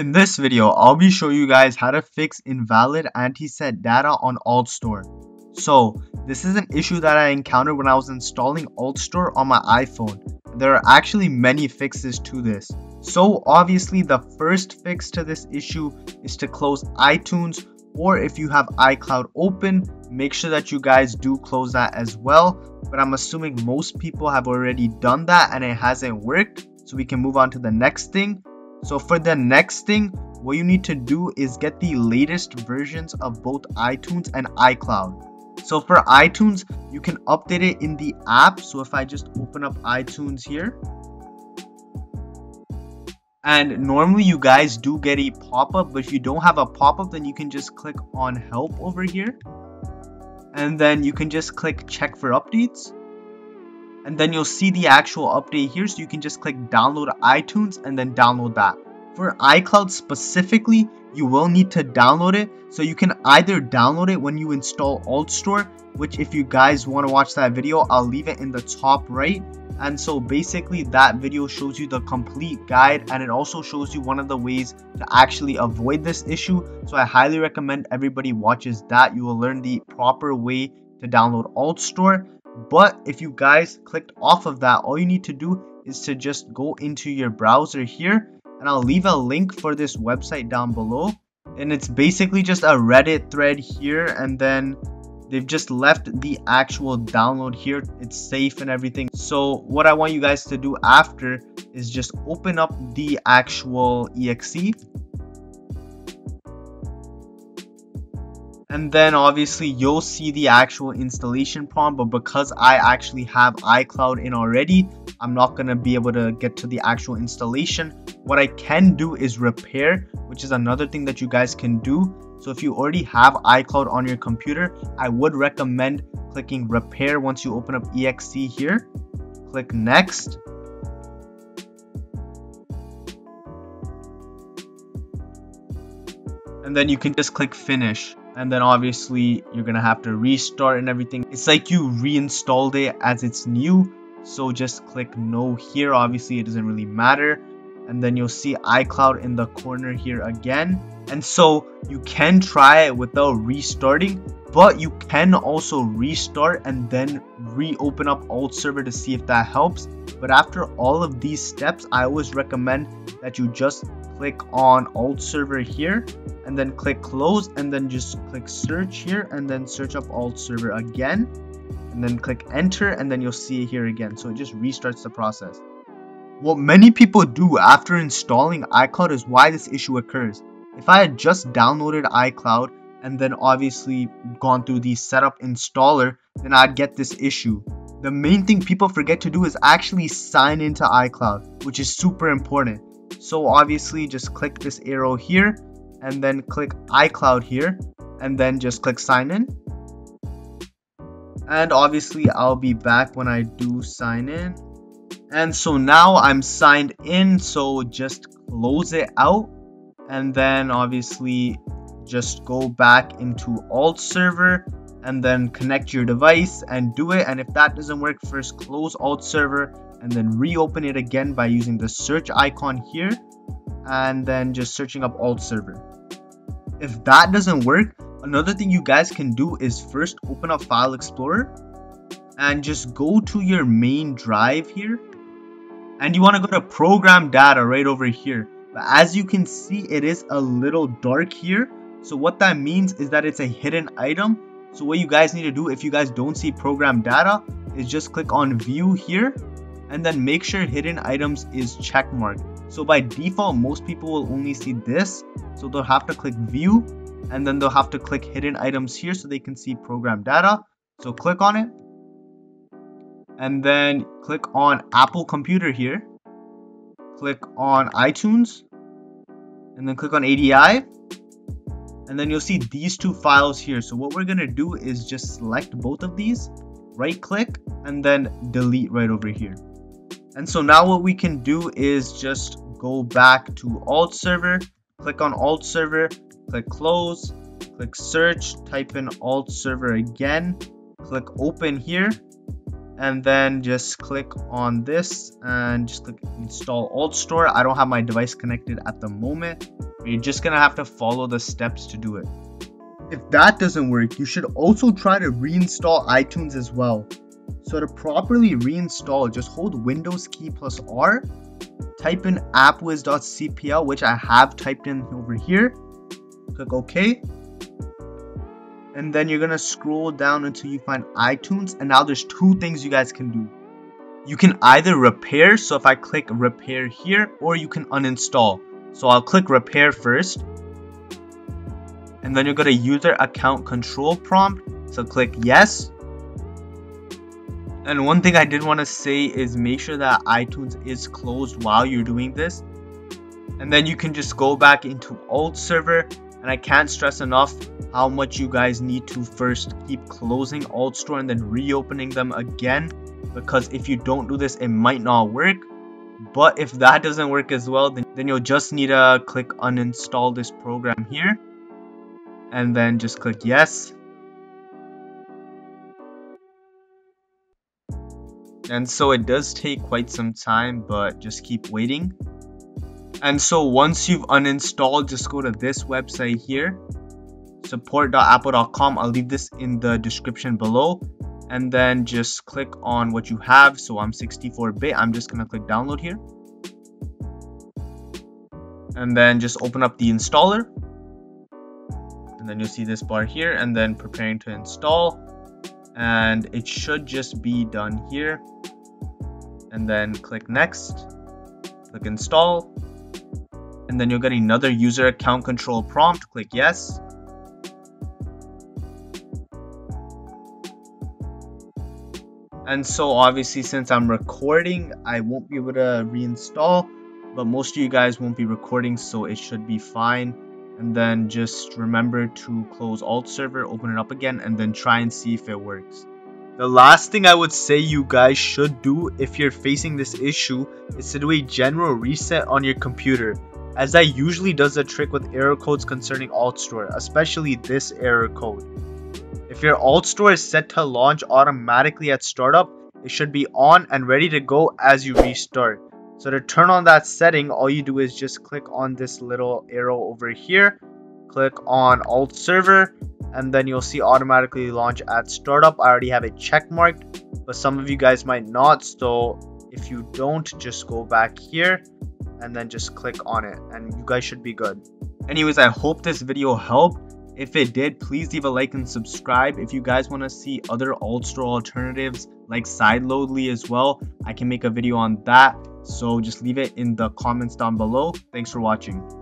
In this video, I'll be showing you guys how to fix invalid anti-set data on AltStore. So this is an issue that I encountered when I was installing AltStore on my iPhone. There are actually many fixes to this. So obviously the first fix to this issue is to close iTunes, or if you have iCloud open, make sure that you guys do close that as well. But I'm assuming most people have already done that and it hasn't worked. So we can move on to the next thing. So for the next thing, what you need to do is get the latest versions of both iTunes and iCloud. So for iTunes, you can update it in the app. So if I just open up iTunes here, and normally you guys do get a pop-up, but if you don't have a pop-up, then you can just click on help over here, and then you can just click check for updates, and then you'll see the actual update here. So you can just click download iTunes and then download that. For iCloud specifically, you will need to download it. So you can either download it when you install AltStore, which if you guys want to watch that video, I'll leave it in the top right. And so basically that video shows you the complete guide, and it also shows you one of the ways to actually avoid this issue. So I highly recommend everybody watches that. You will learn the proper way to download AltStore. But if you guys clicked off of that, all you need to do is to just go into your browser here. And I'll leave a link for this website down below. And it's basically just a Reddit thread here. And then they've just left the actual download here. It's safe and everything. So what I want you guys to do after is just open up the actual EXE. And then obviously you'll see the actual installation prompt. But because I actually have iCloud in already, I'm not going to be able to get to the actual installation. What I can do is repair, which is another thing that you guys can do. So if you already have iCloud on your computer, I would recommend clicking repair once you open up EXE here. Click next. And then you can just click finish. And then obviously you're going to have to restart and everything. It's like you reinstalled it as it's new. So just click no here. Obviously it doesn't really matter. And then you'll see iCloud in the corner here again. And so you can try it without restarting, but you can also restart and then reopen up Alt server to see if that helps. But after all of these steps, I always recommend that you just click on Alt server here and then click close, and then just click search here and then search up Alt server again, and then click enter, and then you'll see it here again. So it just restarts the process. What many people do after installing iCloud is why this issue occurs. If I had just downloaded iCloud and then obviously gone through the setup installer, then I'd get this issue. The main thing people forget to do is actually sign into iCloud, which is super important. So obviously just click this arrow here and then click iCloud here and then just click sign in. And obviously I'll be back when I do sign in. And so now I'm signed in, so just close it out and then obviously just go back into Alt server and then connect your device and do it. And if that doesn't work, first close Alt server and then reopen it again by using the search icon here and then just searching up Alt server. If that doesn't work, another thing you guys can do is first open up File Explorer and just go to your main drive here. And you want to go to program data right over here. But as you can see, it is a little dark here. So what that means is that it's a hidden item. So what you guys need to do if you guys don't see program data is just click on view here. And then make sure hidden items is checkmarked. So by default, most people will only see this. So they'll have to click view. And then they'll have to click hidden items here so they can see program data. So click on it. And then click on Apple computer here, click on iTunes, and then click on ADI, and then you'll see these two files here. So what we're gonna do is just select both of these, right click, and then delete right over here. And so now what we can do is just go back to Alt server, click on Alt server, click close, click search, type in Alt server again, click open here, and then just click on this and just click install AltStore. I don't have my device connected at the moment. You're just gonna have to follow the steps to do it. If that doesn't work, you should also try to reinstall iTunes as well. So to properly reinstall, just hold Windows key plus R, type in appwiz.cpl, which I have typed in over here, click OK, and then you're gonna scroll down until you find iTunes. And now there's two things you guys can do. You can either repair, so if I click repair here, or you can uninstall. So I'll click repair first, and then you're going to user account control prompt, so click yes. And one thing I did want to say is make sure that iTunes is closed while you're doing this. And then you can just go back into alt server, and I can't stress enough how much you guys need to first keep closing AltStore and then reopening them again, because if you don't do this, it might not work. But if that doesn't work as well, then you'll just need to click uninstall this program here, and then just click yes. And so it does take quite some time, but just keep waiting. And so once you've uninstalled, just go to this website here, support.apple.com. I'll leave this in the description below. And then just click on what you have. So I'm 64-bit. I'm just going to click download here. And then just open up the installer. And then you'll see this bar here. And then preparing to install. And it should just be done here. And then click next. Click install. And then you'll get another user account control prompt. Click yes. And so obviously, since I'm recording, I won't be able to reinstall, but most of you guys won't be recording, so it should be fine. And then just remember to close alt server, open it up again, and then try and see if it works. The last thing I would say you guys should do if you're facing this issue is to do a general reset on your computer, as that usually does a trick with error codes concerning AltStore, especially this error code. If your AltStore is set to launch automatically at startup, it should be on and ready to go as you restart. So to turn on that setting, all you do is just click on this little arrow over here, click on alt server, and then you'll see automatically launch at startup. I already have it check marked, but some of you guys might not. So if you don't, just go back here and then just click on it, and you guys should be good. Anyways, I hope this video helped. If it did, please leave a like and subscribe. If you guys want to see other AltStore alternatives like Sideloadly as well, I can make a video on that. So just leave it in the comments down below. Thanks for watching.